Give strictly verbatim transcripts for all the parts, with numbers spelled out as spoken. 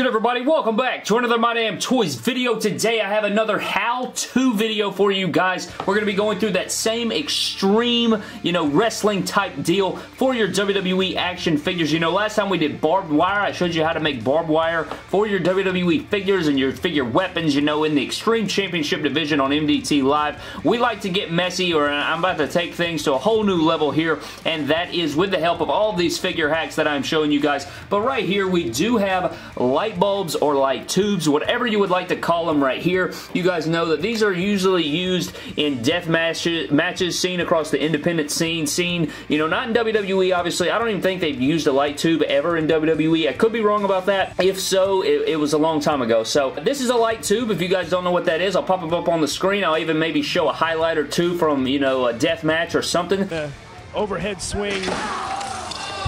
good, everybody? Welcome back to another My Damn Toys video. Today I have another how-to video for you guys. We're going to be going through that same extreme, you know, wrestling type deal for your W W E action figures. You know, last time we did barbed wire, I showed you how to make barbed wire for your W W E figures and your figure weapons, you know, in the Extreme Championship division on M D T Live. We like to get messy, or I'm about to take things to a whole new level here, and that is with the help of all of these figure hacks that I'm showing you guys. But right here, we do have light bulbs or light tubes, whatever you would like to call them right here. You guys know that these are usually used in death matches, matches seen across the independent scene, seen, you know, not in W W E, obviously. I don't even think they've used a light tube ever in W W E. I could be wrong about that. If so, it, it was a long time ago. So this is a light tube. If you guys don't know what that is, I'll pop it up on the screen. I'll even maybe show a highlight or two from, you know, a death match or something. The overhead swing.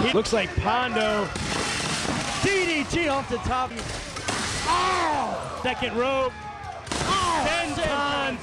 It looks like Pondo. D D T off the top. Oh! Second rope. Oh! Ten times.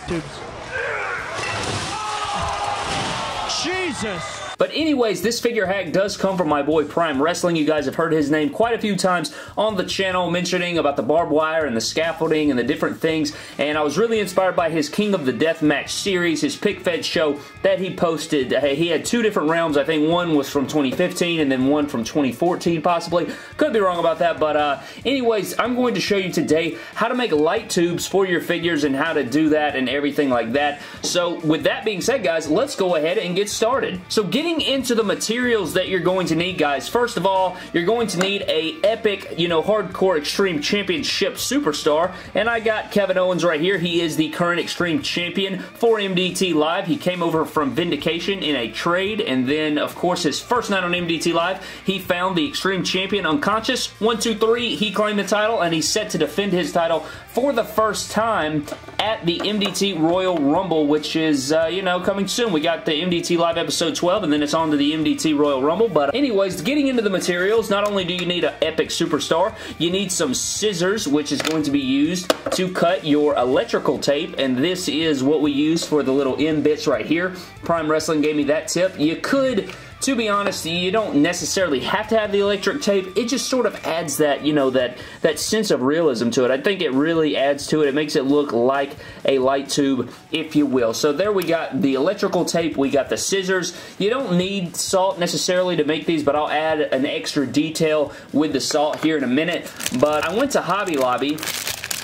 Oh! Jesus. But anyways, this figure hack does come from my boy Prime Wrestling. You guys have heard his name quite a few times on the channel, mentioning about the barbed wire and the scaffolding and the different things. And I was really inspired by his King of the Deathmatch series, his PickFed show that he posted. He had two different rounds. I think one was from twenty fifteen and then one from twenty fourteen possibly. Could be wrong about that. But uh, anyways, I'm going to show you today how to make light tubes for your figures and how to do that and everything like that. So with that being said, guys, let's go ahead and get started. So getting into the materials that you're going to need, guys. First of all, you're going to need a epic, you know, hardcore Extreme Championship superstar, and I got Kevin Owens right here. He is the current Extreme Champion for M D T Live. He came over from Vindication in a trade, and then, of course, his first night on M D T Live, he found the Extreme Champion unconscious. One, two, three, he claimed the title, and he's set to defend his title for the first time at the M D T Royal Rumble, which is, uh, you know, coming soon. We got the M D T Live episode twelve, and then it's on to the M D T Royal Rumble. But anyways, getting into the materials, not only do you need an epic superstar, you need some scissors, which is going to be used to cut your electrical tape, and this is what we use for the little end bits right here. Prime Wrestling gave me that tip. You could, to be honest, you don't necessarily have to have the electric tape. It just sort of adds that, you know, that, that sense of realism to it. I think it really adds to it. It makes it look like a light tube, if you will. So there we got the electrical tape. We got the scissors. You don't need salt necessarily to make these, but I'll add an extra detail with the salt here in a minute. But I went to Hobby Lobby,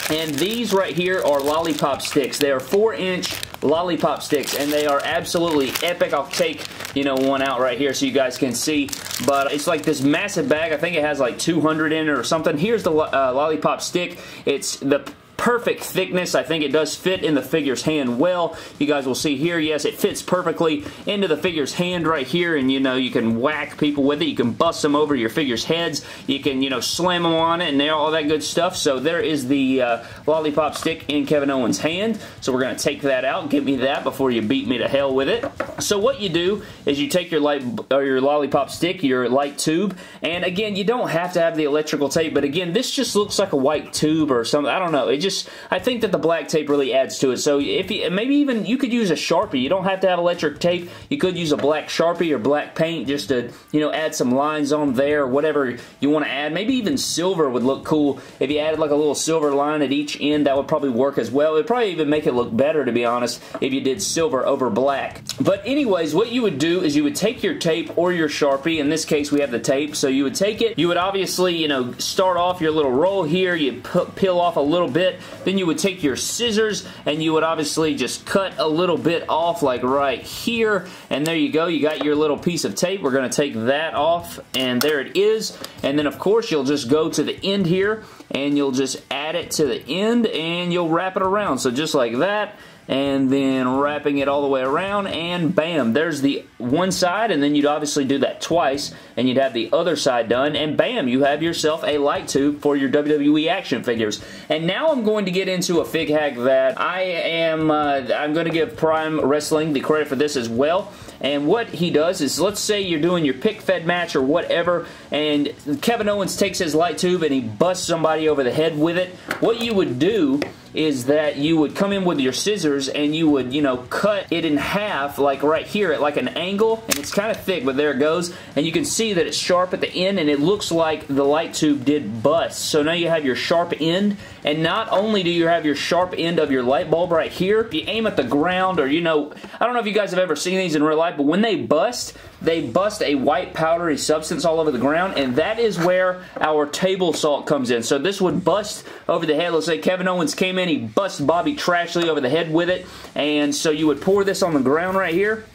and these right here are lollipop sticks. They are four inch lollipop sticks, and they are absolutely epic. I'll take, you know, one out right here so you guys can see. But it's like this massive bag. I think it has like two hundred in it or something. Here's the uh, lollipop stick. It's the perfect thickness. I think it does fit in the figure's hand well. You guys will see here, yes, it fits perfectly into the figure's hand right here, and you know, you can whack people with it. You can bust them over your figure's heads. You can, you know, slam them on it and all that good stuff. So there is the uh, lollipop stick in Kevin Owens' hand. So we're going to take that out. Give me that before you beat me to hell with it. So what you do is you take your light or your lollipop stick, your light tube, and again, you don't have to have the electrical tape, but again, this just looks like a white tube or something. I don't know. It just, I think that the black tape really adds to it. So if you, maybe even you could use a Sharpie. You don't have to have electric tape. You could use a black Sharpie or black paint just to, you know, add some lines on there or whatever you want to add. Maybe even silver would look cool. If you added like a little silver line at each end, that would probably work as well. It would probably even make it look better, to be honest, if you did silver over black. But anyways, what you would do is you would take your tape or your Sharpie. In this case, we have the tape. So you would take it. You would obviously, you know, start off your little roll here. You peel off a little bit. Then you would take your scissors and you would obviously just cut a little bit off, like right here, and there you go. You got your little piece of tape. We're going to take that off, and there it is. And then of course you'll just go to the end here, and you'll just add it to the end, and you'll wrap it around. So just like that, and then wrapping it all the way around, and bam, there's the one side. And then you'd obviously do that twice, and you'd have the other side done, and bam, you have yourself a light tube for your W W E action figures. And now I'm going to get into a fig hack that I am, uh, I'm going to give Prime Wrestling the credit for this as well. And what he does is, let's say you're doing your pick-fed match or whatever, and Kevin Owens takes his light tube and he busts somebody over the head with it. What you would do is that you would come in with your scissors and you would, you know, cut it in half, like right here at like an angle, and it's kind of thick, but there it goes, and you can see that it's sharp at the end, and it looks like the light tube did bust. So now you have your sharp end, and not only do you have your sharp end of your light bulb right here, if you aim at the ground, or, you know, I don't know if you guys have ever seen these in real life, but when they bust, they bust a white powdery substance all over the ground, and that is where our table salt comes in. So this would bust over the head. Let's say Kevin Owens came in, he busts Bobby Lashley over the head with it, and so you would pour this on the ground right here,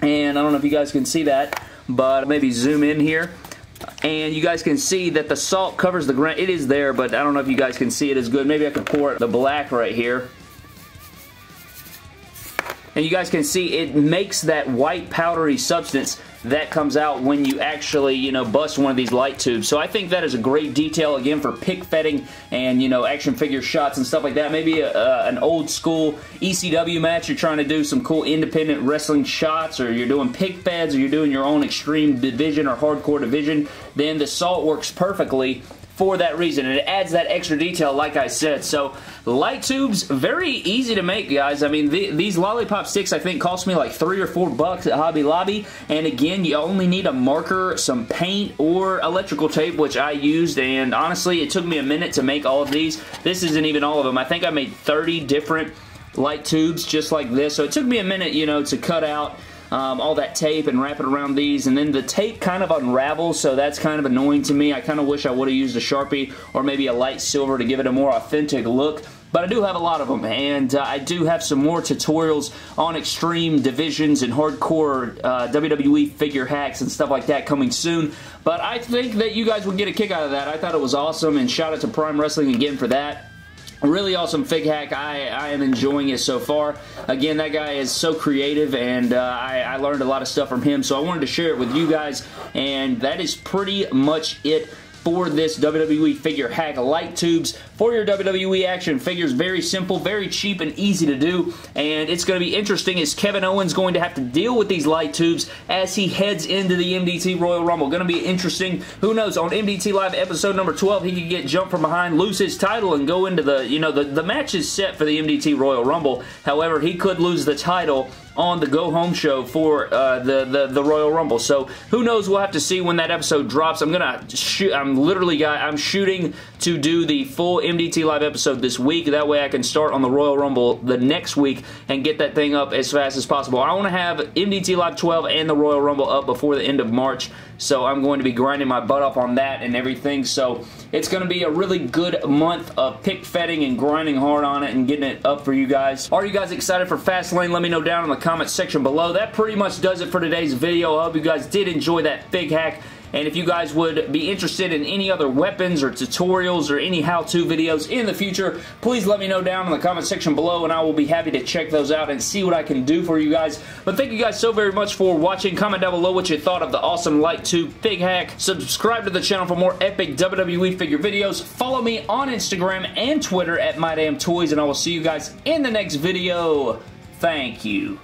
and I don't know if you guys can see that, but maybe zoom in here, and you guys can see that the salt covers the ground. It is there, but I don't know if you guys can see it as good. Maybe I could pour the black right here. And you guys can see it makes that white powdery substance that comes out when you actually, you know, bust one of these light tubes. So I think that is a great detail, again, for pick fetting and, you know, action figure shots and stuff like that. Maybe a, uh, an old school E C W match, you're trying to do some cool independent wrestling shots, or you're doing pick feds, or you're doing your own extreme division or hardcore division, then the salt works perfectly for that reason, and it adds that extra detail, like I said. So light tubes, very easy to make, guys. I mean, the, these lollipop sticks, I think, cost me like three or four bucks at Hobby Lobby, and again, you only need a marker, some paint, or electrical tape, which I used, and honestly, it took me a minute to make all of these. This isn't even all of them. I think I made thirty different light tubes just like this, so it took me a minute, you know, to cut out Um, all that tape and wrap it around these, and then the tape kind of unravels, so that's kind of annoying to me. I kind of wish I would have used a Sharpie or maybe a light silver to give it a more authentic look, but I do have a lot of them, and uh, I do have some more tutorials on extreme divisions and hardcore uh, W W E figure hacks and stuff like that coming soon, but I think that you guys would get a kick out of that. I thought it was awesome, and shout out to Prime Wrestling again for that. Really awesome fig hack. I, I am enjoying it so far. Again, that guy is so creative, and uh, I, I learned a lot of stuff from him, so I wanted to share it with you guys, and that is pretty much it for this W W E figure hack. Light tubes for your W W E action figures. Very simple, very cheap, and easy to do, and it's going to be interesting. Is Kevin Owens going to have to deal with these light tubes as he heads into the M D T Royal Rumble? Going to be interesting. Who knows? On M D T Live episode number twelve, he could get jumped from behind, lose his title, and go into the, you know, the, the match is set for the M D T Royal Rumble. However, he could lose the title on the Go Home show for uh, the, the the Royal Rumble. So who knows? We'll have to see when that episode drops. I'm gonna shoot. I'm literally, guy. I'm shooting to do the full M D T Live episode this week. That way, I can start on the Royal Rumble the next week and get that thing up as fast as possible. I want to have M D T Live twelve and the Royal Rumble up before the end of March. So I'm going to be grinding my butt off on that and everything. So it's going to be a really good month of pick fetting and grinding hard on it and getting it up for you guys. Are you guys excited for Fastlane? Let me know down in the comment section below. That pretty much does it for today's video. I hope you guys did enjoy that fig hack, and if you guys would be interested in any other weapons or tutorials or any how-to videos in the future, please let me know down in the comment section below, and I will be happy to check those out and see what I can do for you guys. But thank you guys so very much for watching. Comment down below what you thought of the awesome light tube fig hack. Subscribe to the channel for more epic W W E figure videos. Follow me on Instagram and Twitter at MyDamnToys, and I will see you guys in the next video. Thank you.